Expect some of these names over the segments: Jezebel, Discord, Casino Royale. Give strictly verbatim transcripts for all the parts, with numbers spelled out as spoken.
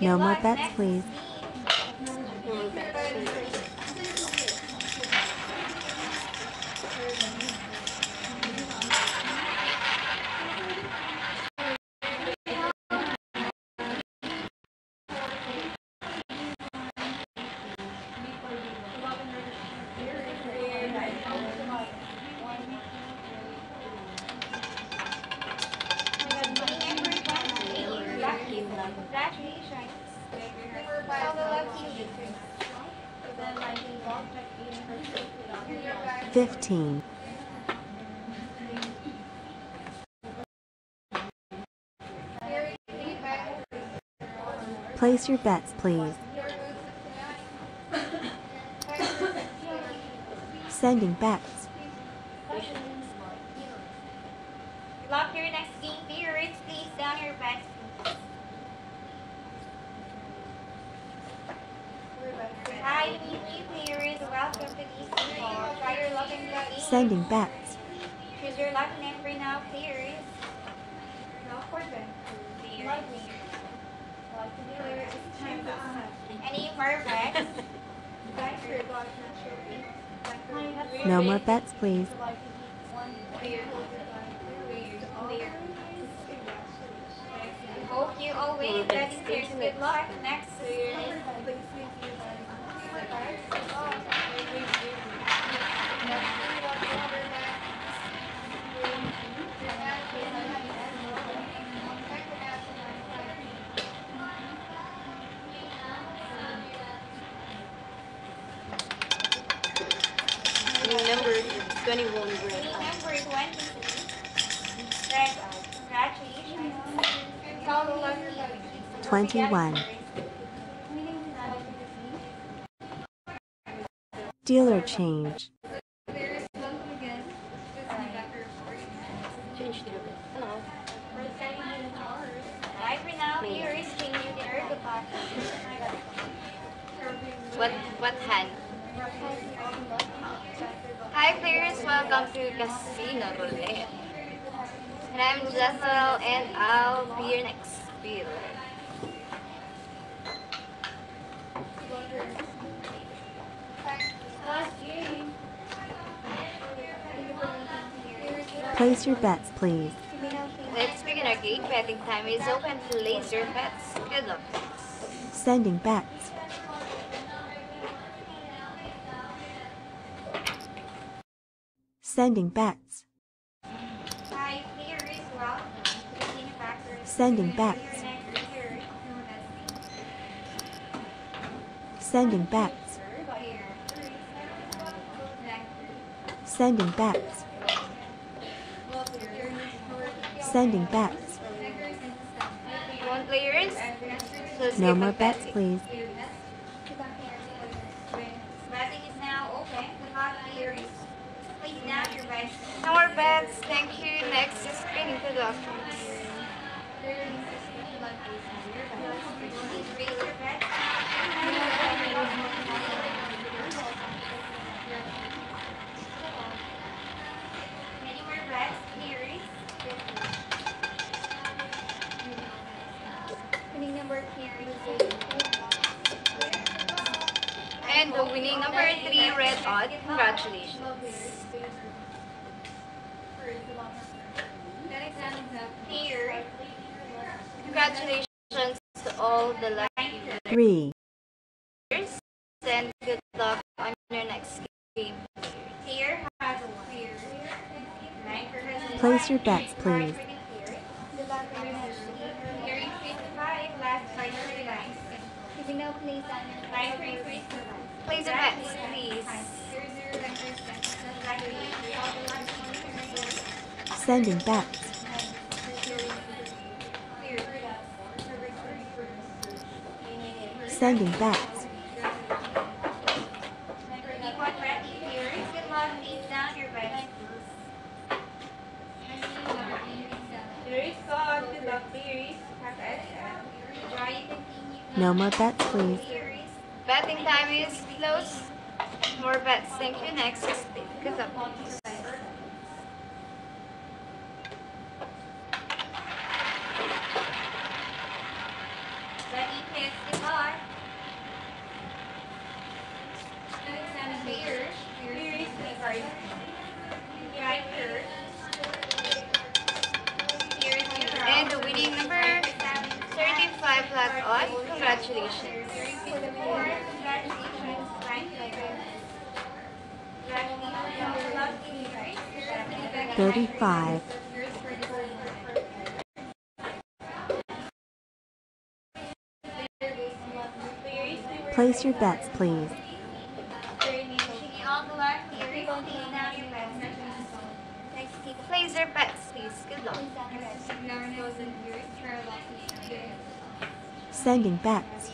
No more bets, please. Fifteen. Place your bets, please. Sending bets. Lock your next game favorites, please. Down your bets. Hi, immediately players. Welcome to these people. Try your luck and play. Sending bets. Choose your luck name for now, players. No for them. Players. Players. Any more bets? No more bets, please. Hope you always bet players. Good luck. Next. Number twenty-one, red. Number twenty. Red. Congratulations. twenty-one. Dealer change. Change dealer. Hello. Bye for now. Here is changing dealer. What what hand? Hi players, welcome to Casino Royale. And I'm Jezebel, and I'll be your next dealer. Place your bets, please. Let's begin our game. Betting time is open. Place your bets. Good luck. Sending bets. Sending bets. Sending bets. Sending bets. Sending bets. Sending bets. No more bets, please. Betting is now open. Please now your bets. No more bets. Thank you. Next is spinning the doctors. And the winning number three, red odd. Congratulations. Congratulations to all the lucky three. And good luck on your next game. Here has one. Place your bets, please. Place your bets, please. Sending bets. Sending bets. No more bets, please. Betting time is close. More bets. Thank you. Next. Good luck. Ready, kids. Sorry. Five thirds. And the winning number thirty-five plus on. Congratulations. Congratulations. thirty-five. Place your bets, please. Place your bets, please. Good luck. Sending bets.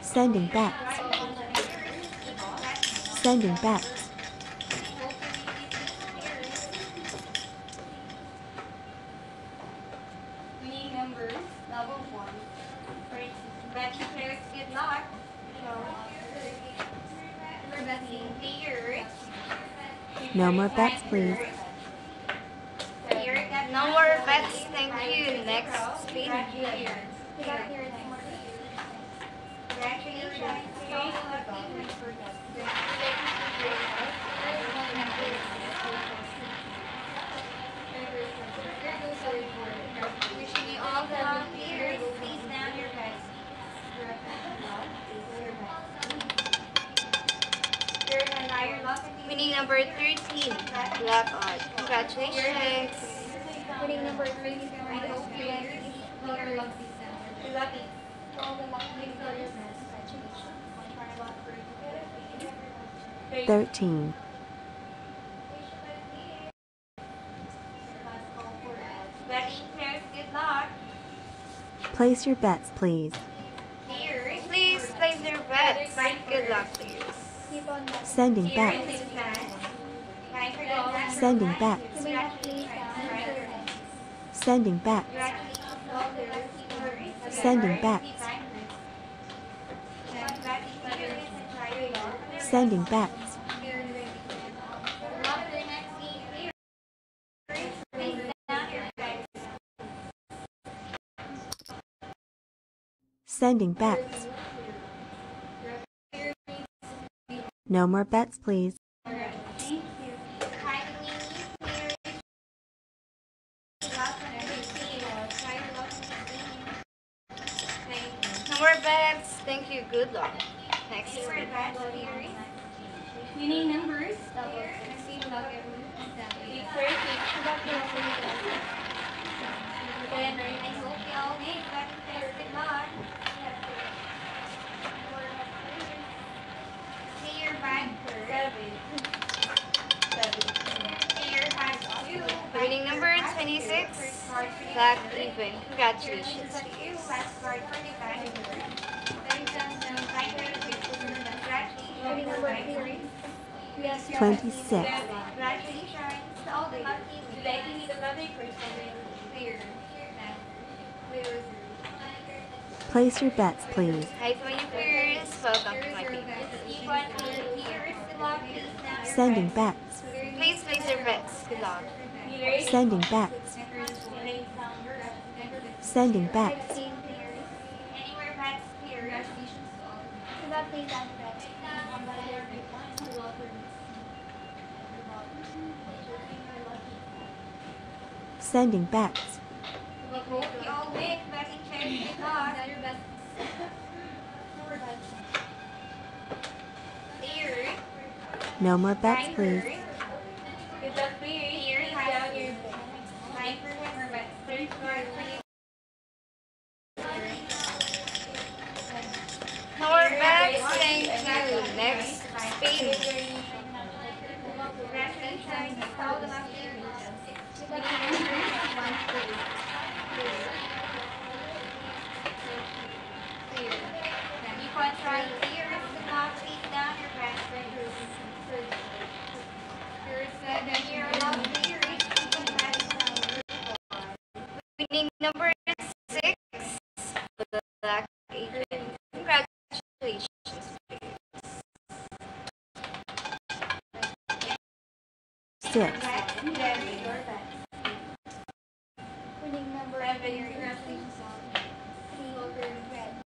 Sending bets. Sending bets. Winning numbers, level one. Betty players, good luck. We're betting players. No more bets, please. No more bets, thank you. Next, please. Wishing you all the players. Please down your bets. Winning number thirteen, black odd. Congratulations. Winning number thirteen, I hope you are lucky. Lucky. thirteen. Good luck. Place your bets, please. Please place your bets. Good luck, please. Sending bets. Sending bets. Sending bets. Sending bets. Sending bets. Sending bets. No more bets, please. No more bets. Thank you. Good luck. Next. Winning numbers. Reading number twenty-six, black even. Congratulations. twenty-six. Place your bets, please. Hi to my viewers. Welcome to my page. Sending bets. Please place your bets. Good luck. Sending bets. Sending bets. Sending bets. No more bets, please. No more bets, thank you. Next, Spain. Winning number six, black eight. Congratulations. Six. Winning number seven.